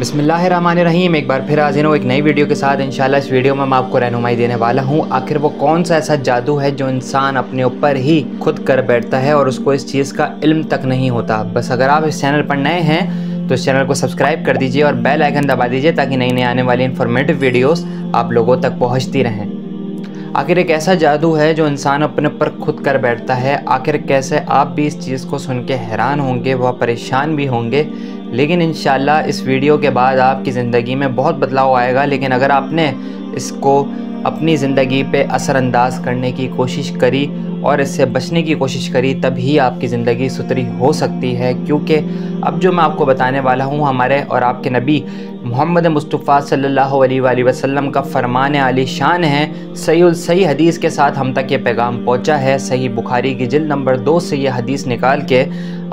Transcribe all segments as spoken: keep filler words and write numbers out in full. बिस्मिल्लाहिर्रहमानिर्रहीम। एक बार फिर हाजिर हूँ एक नई वीडियो के साथ। इंशाल्लाह इस वीडियो में मैं आपको रहनुमाई देने वाला हूँ आखिर वो कौन सा ऐसा जादू है जो इंसान अपने ऊपर ही खुद कर बैठता है और उसको इस चीज़ का इल्म तक नहीं होता। बस अगर आप इस चैनल पर नए हैं तो इस चैनल को सब्सक्राइब कर दीजिए और बेल आइकन दबा दीजिए ताकि नई नई आने वाली इन्फॉर्मेटिव वीडियोज़ आप लोगों तक पहुँचती रहें। आखिर एक ऐसा जादू है जो इंसान अपने ऊपर खुद कर बैठता है। आखिर कैसे? आप भी इस चीज़ को सुन के हैरान होंगे, वह परेशान भी होंगे, लेकिन इंशाल्लाह इस वीडियो के बाद आपकी ज़िंदगी में बहुत बदलाव आएगा। लेकिन अगर आपने इसको अपनी ज़िंदगी पे असरअंदाज करने की कोशिश करी और इससे बचने की कोशिश करी तभी आपकी ज़िंदगी सुथरी हो सकती है, क्योंकि अब जो मैं आपको बताने वाला हूँ हमारे और आपके नबी मोहम्मद मुस्तफ़ा सल्लल्लाहु अलैहि वसल्लम का फ़रमान आली शान है। सही सही हदीस के साथ हम तक ये पैगाम पहुँचा है। सही बुखारी की जिल्द नंबर दो से ये हदीस निकाल के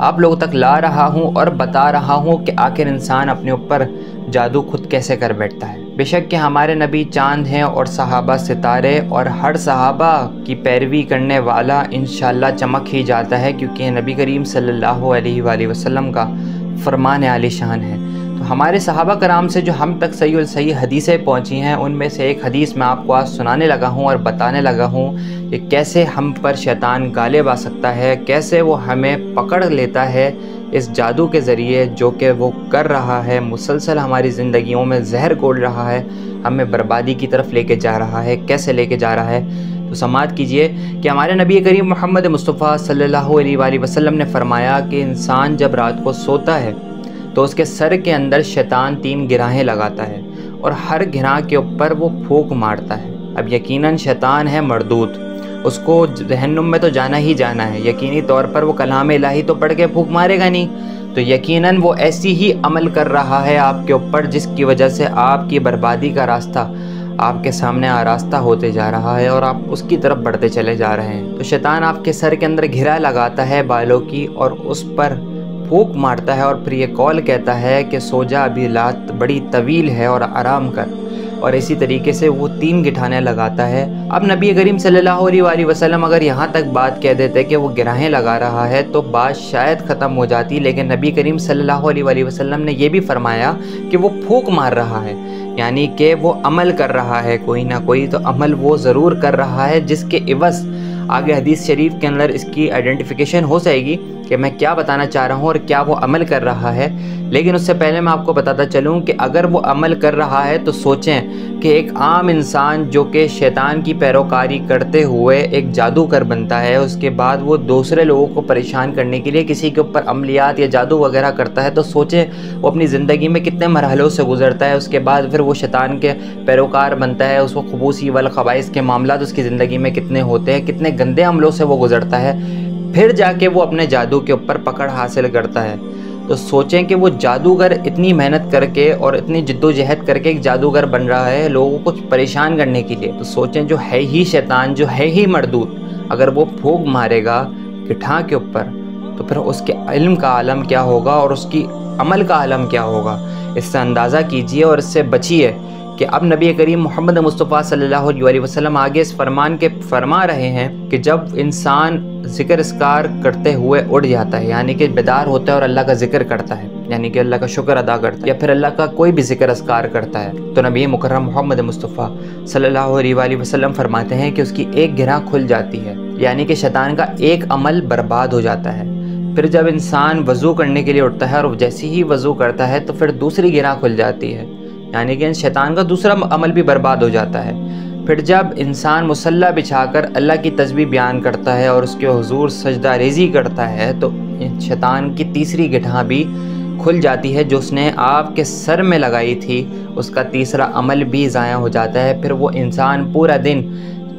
आप लोगों तक ला रहा हूँ और बता रहा हूँ कि आखिर इंसान अपने ऊपर जादू खुद कैसे कर बैठता है। बेशक कि हमारे नबी चांद हैं और सहाबा सितारे, और हर सहाबा की पैरवी करने वाला इंशाल्लाह चमक ही जाता है, क्योंकि नबी करीम सल्लल्लाहु अलैहि वसल्लम का फरमान आली शान है। तो हमारे सहाबा कराम से जो हम तक सही और सही हदीसें पहुँची हैं, उनमें से एक हदीस मैं आपको आज सुनाने लगा हूँ और बताने लगा हूँ कि कैसे हम पर शैतान गालिब आ सकता है, कैसे वो हमें पकड़ लेता है इस जादू के ज़रिए जो कि वो कर रहा है। मुसलसल हमारी ज़िंदगियों में जहर घोल रहा है, हमें बर्बादी की तरफ लेके जा रहा है। कैसे लेके जा रहा है तो समात कीजिए कि हमारे नबी करीम मोहम्मद मुस्तफ़ा सल्लल्लाहु अलैहि वसल्लम ने फरमाया कि इंसान जब रात को सोता है तो उसके सर के अंदर शैतान तीन गिराहें लगाता है और हर गिराह के ऊपर वो फूंक मारता है। अब यकीनन शैतान है मरदूत, उसको जहन्नुम में तो जाना ही जाना है। यकीनी तौर पर वो कलाम इलाही तो पढ़ के फूंक मारेगा नहीं, तो यकीनन वो ऐसी ही अमल कर रहा है आपके ऊपर, जिसकी वजह से आपकी बर्बादी का रास्ता आपके सामने आरास्ता होते जा रहा है और आप उसकी तरफ बढ़ते चले जा रहे हैं। तो शैतान आपके सर के अंदर घिरा लगाता है बालों की और उस पर फूंक मारता है और फिर ये कॉल कहता है कि सो जा, अभी रात बड़ी तवील है और आराम कर, और इसी तरीके से वो तीन गिठाने लगाता है। अब नबी करीम सल्लल्लाहु अलैहि वसल्लम अगर यहाँ तक बात कह देते कि वो गिराहें लगा रहा है तो बात शायद ख़त्म हो जाती, लेकिन नबी करीम सल्लल्लाहु अलैहि वसल्लम ने यह भी फरमाया कि वो फूंक मार रहा है, यानी कि वो अमल कर रहा है। कोई ना कोई तो अमल वो ज़रूर कर रहा है, जिसके इवज़ आगे हदीस शरीफ के अंदर इसकी आइडेंटिफिकेशन हो जाएगी कि मैं क्या बताना चाह रहा हूँ और क्या वो अमल कर रहा है। लेकिन उससे पहले मैं आपको बताता चलूँ कि अगर वो अमल कर रहा है तो सोचें कि एक आम इंसान जो कि शैतान की पैरोकारी करते हुए एक जादूगर बनता है, उसके बाद वो दूसरे लोगों को परेशान करने के लिए किसी के ऊपर अमलियात या जादू वगैरह करता है, तो सोचें वो अपनी ज़िंदगी में कितने मरहलों से गुजरता है। उसके बाद फिर वो शैतान के पैरोकार बनता है, उसको खबूसी वाल ख़बाइस के मामला उसकी ज़िंदगी में कितने होते हैं, कितने गंदे हमलों से वो गुजरता है, फिर जाके वो अपने जादू के ऊपर पकड़ हासिल करता है। तो सोचें कि वो जादूगर इतनी मेहनत करके और इतनी जिद्दोजहद करके एक जादूगर बन रहा है लोगों को परेशान करने के लिए, तो सोचें जो है ही शैतान, जो है ही मरदूत, अगर वो फूंक मारेगा गिठां के ऊपर तो फिर उसके इल्म का आलम क्या होगा और उसकी अमल का आलम क्या होगा। इससे अंदाज़ा कीजिए और इससे बचिए कि अब नबी करीम मोहम्मद मुस्तफ़ा सल्लल्लाहु अलैहि वसल्लम आगे इस फरमान के फरमा रहे हैं कि जब इंसान ज़िक्र इसकार करते हुए उड़ जाता है, यानी कि बेदार होता है और अल्लाह का ज़िक्र करता है, यानी कि अल्लाह का शुक्र अदा करता है या फिर अल्लाह का कोई भी ज़िक्र इसकार करता है, तो नबी मुकर्रम मोहम्मद मुस्तफ़ा सल्लल्लाहु अलैहि वसल्लम फरमाते हैं कि उसकी एक गिराह खुल जाती है, यानी कि शैतान का एक अमल बर्बाद हो जाता है। फिर जब इंसान वज़ू करने के लिए उठता है और जैसे ही वज़ू करता है तो फिर दूसरी गिराह खुल जाती है, यानी कि शैतान का दूसरा अमल भी बर्बाद हो जाता है। फिर जब इंसान मुसल्ला बिछाकर अल्लाह की तस्बीह बयान करता है और उसके हुजूर सजदा रेजी करता है तो शैतान की तीसरी गिठां भी खुल जाती है जो उसने आपके सर में लगाई थी, उसका तीसरा अमल भी ज़ाया हो जाता है। फिर वो इंसान पूरा दिन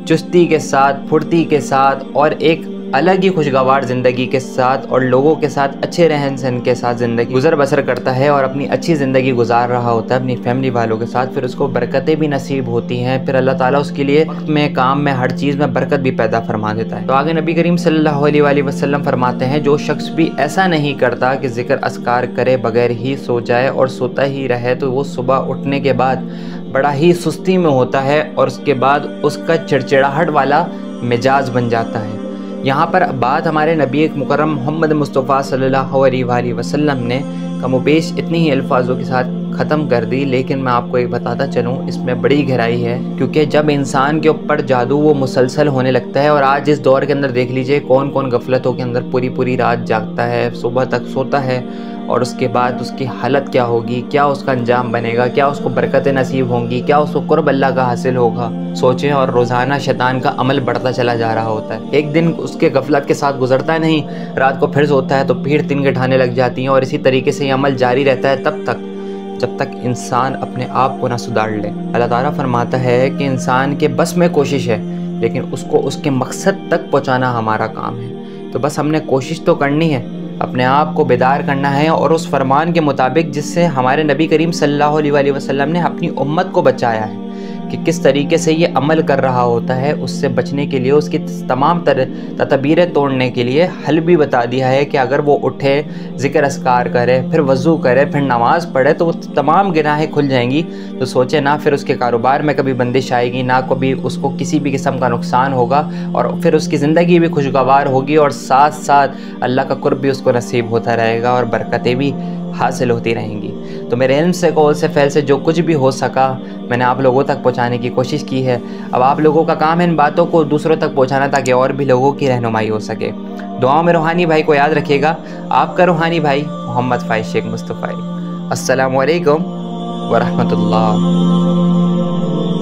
चुस्ती के साथ, फुर्ती के साथ और एक अलग ही खुशगवार ज़िंदगी के साथ और लोगों के साथ अच्छे रहन सहन के साथ ज़िंदगी गुजर बसर करता है और अपनी अच्छी ज़िंदगी गुजार रहा होता है अपनी फैमिली वालों के साथ। फिर उसको बरकतें भी नसीब होती हैं, फिर अल्लाह ताला उसके लिए वक्त में, काम में, हर चीज़ में बरकत भी पैदा फरमा देता है। तो आगे नबी करीम सल्लल्लाहु अलैहि वसल्लम फरमाते हैं जो शख्स भी ऐसा नहीं करता कि जिक्र अस्कार करे बगैर ही सो जाए और सोता ही रहे तो वो सुबह उठने के बाद बड़ा ही सुस्ती में होता है और उसके बाद उसका चिड़चिड़ाहट वाला मिजाज बन जाता है। यहाँ पर बात हमारे नबी मुकर्रम मोहम्मद मुस्तफ़ा सल्लल्लाहु अलैहि वसल्लम ने कमोबेश इतनी ही अल्फाजों के साथ ख़त्म कर दी, लेकिन मैं आपको एक बताता चलूँ इसमें बड़ी गहराई है, क्योंकि जब इंसान के ऊपर जादू वो मुसलसल होने लगता है, और आज इस दौर के अंदर देख लीजिए कौन कौन गफलतों के अंदर पूरी पूरी रात जागता है, सुबह तक सोता है, और उसके बाद उसकी हालत क्या होगी, क्या उसका अंजाम बनेगा, क्या उसको बरकतें नसीब होंगी, क्या उसको कुर्ब अल्लाह का हासिल होगा, सोचें। और रोज़ाना शैतान का अमल बढ़ता चला जा रहा होता है, एक दिन उसके गफलत के साथ गुजरता नहीं, रात को फिर सोता है तो फिर तीन गठाने लग जाती हैं, और इसी तरीके से ये अमल जारी रहता है तब तक जब तक इंसान अपने आप को ना सुधार ले। अल्लाह ताला फरमाता है कि इंसान के बस में कोशिश है, लेकिन उसको उसके मकसद तक पहुँचाना हमारा काम है। तो बस हमने कोशिश तो करनी है, अपने आप को बेदार करना है, और उस फरमान के मुताबिक जिससे हमारे नबी करीम सल्लल्लाहु अलैहि वसल्लम ने अपनी उम्मत को बचाया है कि किस तरीके से ये अमल कर रहा होता है, उससे बचने के लिए उसकी तमाम तदबीरें तोड़ने के लिए हल भी बता दिया है कि अगर वो उठे, ज़िक्र अस्कार करे, फिर वज़ू करे, फिर नमाज़ पढ़े, तो वो तमाम गुनाहें खुल जाएंगी। तो सोचे ना फिर उसके कारोबार में कभी बंदिश आएगी, ना कभी उसको किसी भी किस्म का नुकसान होगा, और फिर उसकी ज़िंदगी भी खुशगवार होगी, और साथ साथ अल्लाह का कुर्ब भी उसको नसीब होता रहेगा, और बरकतें भी हासिल होती रहेंगी। तो मेरे इल्म से, कौल से, फ़ैल से जो कुछ भी हो सका मैंने आप लोगों तक पहुंचाने की कोशिश की है। अब आप लोगों का काम है इन बातों को दूसरों तक पहुंचाना, ताकि और भी लोगों की रहनुमाई हो सके। दुआओं में रूहानी भाई को याद रखिएगा। आपका रूहानी भाई मोहम्मद फ़ाइज़ शेख मुस्तफ़ाई। अस्सलामु अलैकुम व रहमतुल्लाह।